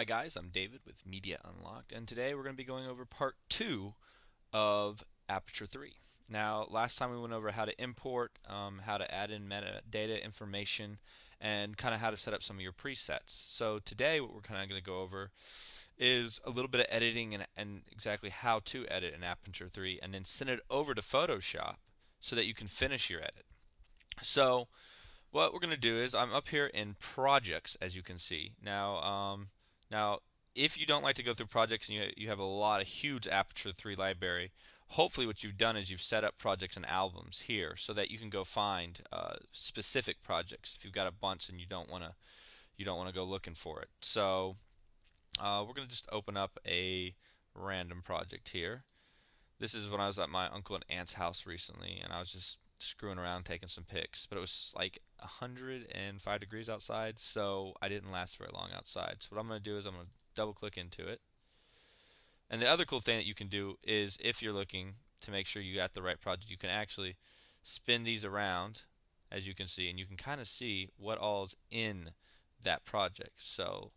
Hi guys, I'm David with Media Unlocked, and today we're going to be going over part 2 of Aperture 3. Now, last time we went over how to import, how to add in metadata information, and kind of how to set up some of your presets. So today what we're kind of going to go over is a little bit of editing and exactly how to edit in Aperture 3 and then send it over to Photoshop so that you can finish your edit. So what we're going to do is I'm up here in projects, as you can see. Now, if you don't like to go through projects and you have a lot of huge Aperture 3 library, hopefully what you've done is you've set up projects and albums here so that you can go find specific projects if you've got a bunch and you don't want to go looking for it. So we're going to just open up a random project here. This is when I was at my uncle and aunt's house recently, and I was just screwing around taking some pics, but it was like 105 degrees outside, so I didn't last very long outside. So what I'm going to do is I'm going to double click into it. And the other cool thing that you can do is, if you're looking to make sure you got the right project, you can actually spin these around, as you can see, and you can kind of see what all's in that project. So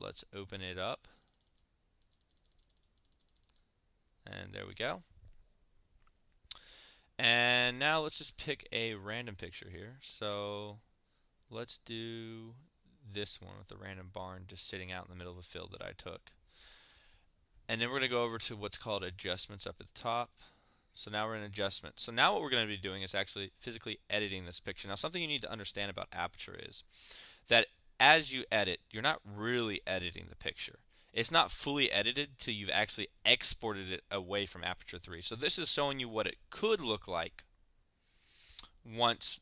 let's open it up, and there we go. And now let's just pick a random picture here. So let's do this one with a random barn just sitting out in the middle of a field that I took. And then we're going to go over to what's called adjustments up at the top. So now we're in adjustments. So now what we're going to be doing is actually physically editing this picture. Now, something you need to understand about Aperture is that as you edit, you're not really editing the picture. It's not fully edited till you've actually exported it away from Aperture 3. So this is showing you what it could look like once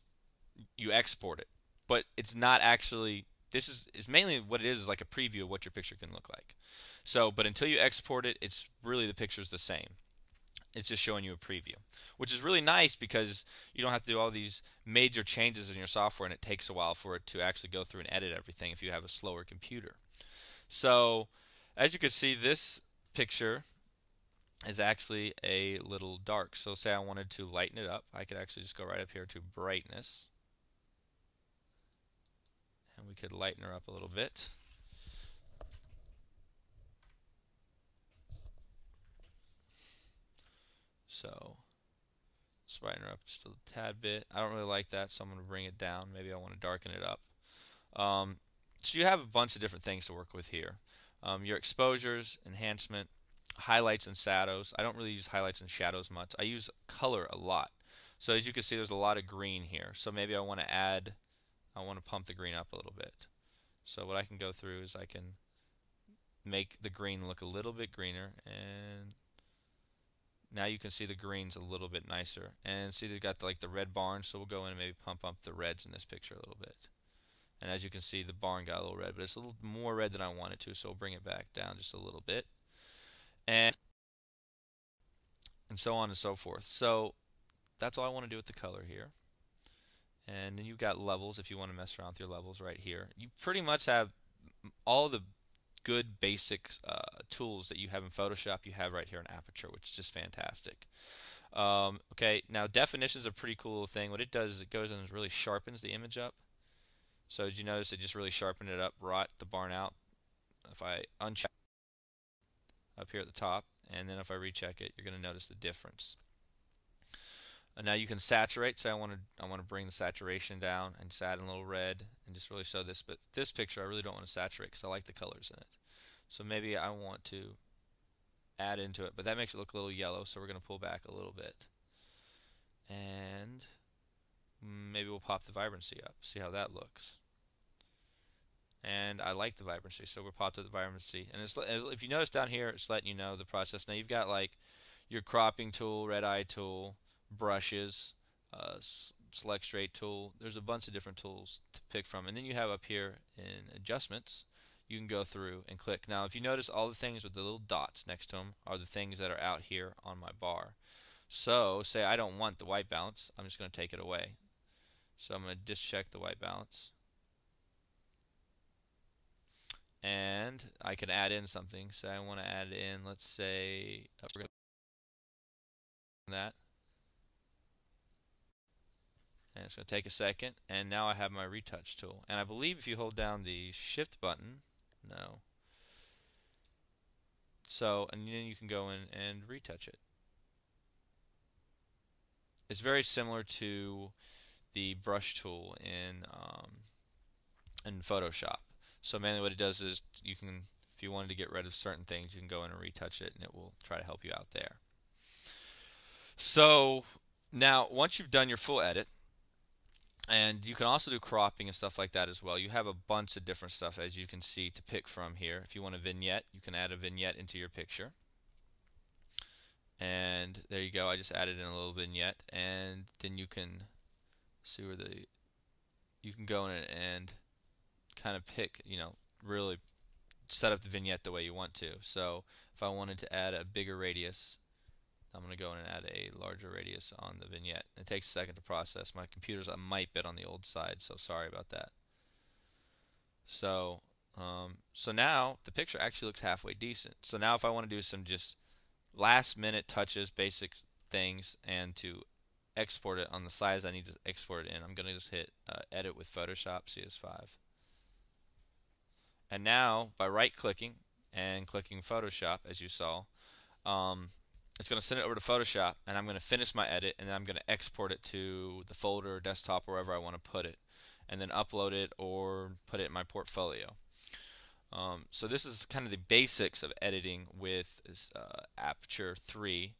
you export it. But it's not actually, it's mainly what it is like a preview of what your picture can look like. So, but until you export it, it's really the picture's the same. It's just showing you a preview, which is really nice because you don't have to do all these major changes in your software, and it takes a while for it to actually go through and edit everything if you have a slower computer. So as you can see, this picture is actually a little dark. So say I wanted to lighten it up, I could actually just go right up here to brightness, and we could lighten her up a little bit. So let's brighten her up just a tad bit. I don't really like that, so I'm going to bring it down. Maybe I want to darken it up. So you have a bunch of different things to work with here. Your exposures, enhancement, highlights and shadows. I don't really use highlights and shadows much. I use color a lot. So as you can see, there's a lot of green here. So maybe I want to pump the green up a little bit. So what I can go through is I can make the green look a little bit greener, and now you can see the green's a little bit nicer. And see, they've got like the red barn, so we'll go in and maybe pump up the reds in this picture a little bit. And as you can see, the barn got a little red, but it's a little more red than I wanted to, so we'll bring it back down just a little bit, and so on and so forth. So that's all I want to do with the color here. And then you've got levels if you want to mess around with your levels right here. You pretty much have all the good basic tools that you have in Photoshop, you have right here in Aperture, which is just fantastic. Okay, now definition is a pretty cool little thing. What it does is it goes and really sharpens the image up. So did you notice it just really sharpened it up, brought the barn out? If I uncheck up here at the top, and then if I recheck it, you're going to notice the difference. And now you can saturate. So I want to bring the saturation down and just add a little red and just really show this. But this picture I really don't want to saturate because I like the colors in it. So maybe I want to add into it, but that makes it look a little yellow. So we're going to pull back a little bit, and maybe we'll pop the vibrancy up, see how that looks. And I like the vibrancy, so we'll pop up the vibrancy. And it's, if you notice down here, it's letting you know the process. Now you've got like your cropping tool, red eye tool, brushes, select straight tool. There's a bunch of different tools to pick from. And then you have up here in adjustments, you can go through and click. Now if you notice, all the things with the little dots next to them are the things that are out here on my bar. So say I don't want the white balance, I'm just going to take it away. So I'm going to just check the white balance, and I can add in something. So I want to add in, let's say, that, and it's going to take a second. And now I have my retouch tool, and I believe if you hold down the shift button, No. So, and then you can go in and retouch it. It's very similar to the brush tool in Photoshop. So mainly what it does is you can, if you wanted to get rid of certain things, you can go in and retouch it and it will try to help you out there. So now once you've done your full edit, and you can also do cropping and stuff like that as well. You have a bunch of different stuff, as you can see, to pick from here. If you want a vignette, you can add a vignette into your picture. And there you go. I just added in a little vignette, and then you can see where the, you can go in and kind of pick, you know, really set up the vignette the way you want to. So if I wanted to add a bigger radius, I'm going to go in and add a larger radius on the vignette. It takes a second to process. My computer's a mite bit on the old side, so sorry about that. So so now the picture actually looks halfway decent. So now if I want to do some just last minute touches, basic things, and to export it on the size I need to export it in, I'm going to just hit edit with Photoshop CS5. And now by right clicking and clicking Photoshop, as you saw, it's going to send it over to Photoshop, and I'm going to finish my edit, and then I'm going to export it to the folder or desktop, wherever I want to put it, and then upload it or put it in my portfolio. So this is kind of the basics of editing with Aperture 3.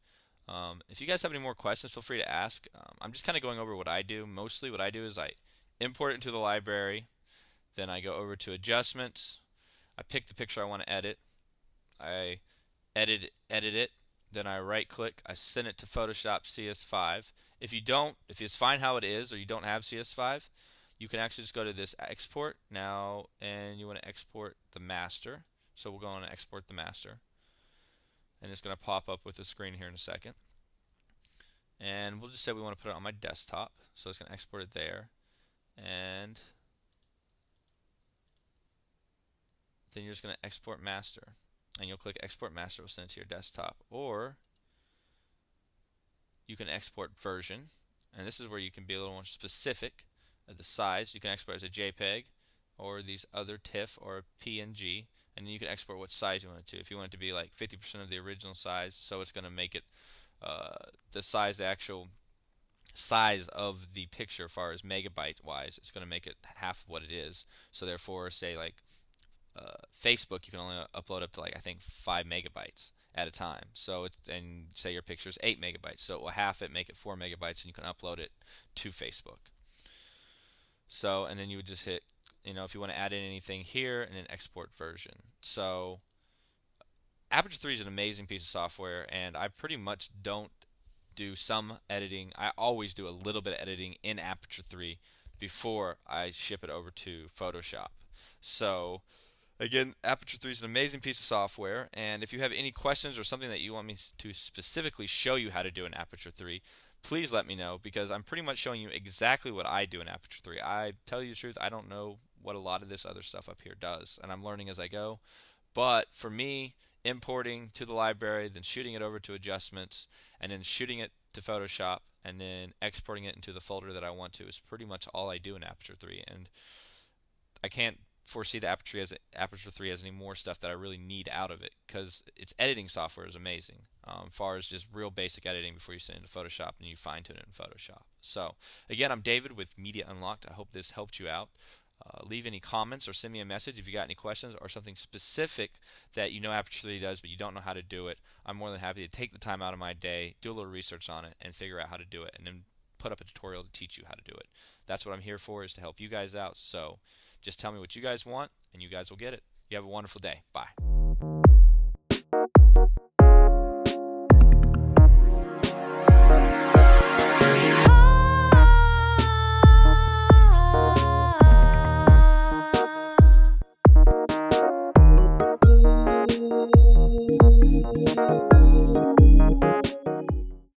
If you guys have any more questions, feel free to ask. I'm just kind of going over what I do. Mostly what I do is I import it into the library, then I go over to adjustments, I pick the picture I want to edit, I edit it, then I right click, I send it to Photoshop CS5. If you don't, if it's fine how it is, or you don't have CS5, you can actually just go to this export now, and you want to export the master. So we'll go on and export the master, and it's going to pop up with a screen here in a second. And we'll just say we want to put it on my desktop, so it's going to export it there, and then you're just going to export master. And you'll click Export Master, will send it to your desktop. Or you can export version, and this is where you can be a little more specific at the size. You can export as a JPEG, or these other TIFF, or a PNG, and then you can export what size you want it to. If you want it to be like 50% of the original size, so it's going to make it the size, the actual size of the picture, as far as megabyte wise, it's going to make it half of what it is. So therefore, say like Facebook, you can only upload up to, like, I think 5 megabytes at a time. So it's, and say your picture is 8 megabytes, so it will half it, make it 4 megabytes, and you can upload it to Facebook. So, and then you would just hit, you know, if you want to add in anything here, and then export version. So Aperture 3 is an amazing piece of software, and I pretty much don't do some editing. I always do a little bit of editing in Aperture 3 before I ship it over to Photoshop. So again, Aperture 3 is an amazing piece of software, and if you have any questions or something that you want me to specifically show you how to do in Aperture 3, please let me know, because I'm pretty much showing you exactly what I do in Aperture 3. I tell you the truth, I don't know what a lot of this other stuff up here does, and I'm learning as I go. But for me, importing to the library, then shooting it over to adjustments, and then shooting it to Photoshop, and then exporting it into the folder that I want to is pretty much all I do in Aperture 3. And I can't foresee the Aperture 3 has any more stuff that I really need out of it, because its editing software is amazing, as far as just real basic editing before you send it to Photoshop and you fine tune it in Photoshop. So again, I'm David with Media Unlocked. I hope this helped you out. Leave any comments or send me a message if you got any questions or something specific that you know Aperture 3 does but you don't know how to do it. I'm more than happy to take the time out of my day, do a little research on it, and figure out how to do it, and then put up a tutorial to teach you how to do it. That's what I'm here for, is to help you guys out. So just tell me what you guys want, and you guys will get it. You have a wonderful day. Bye.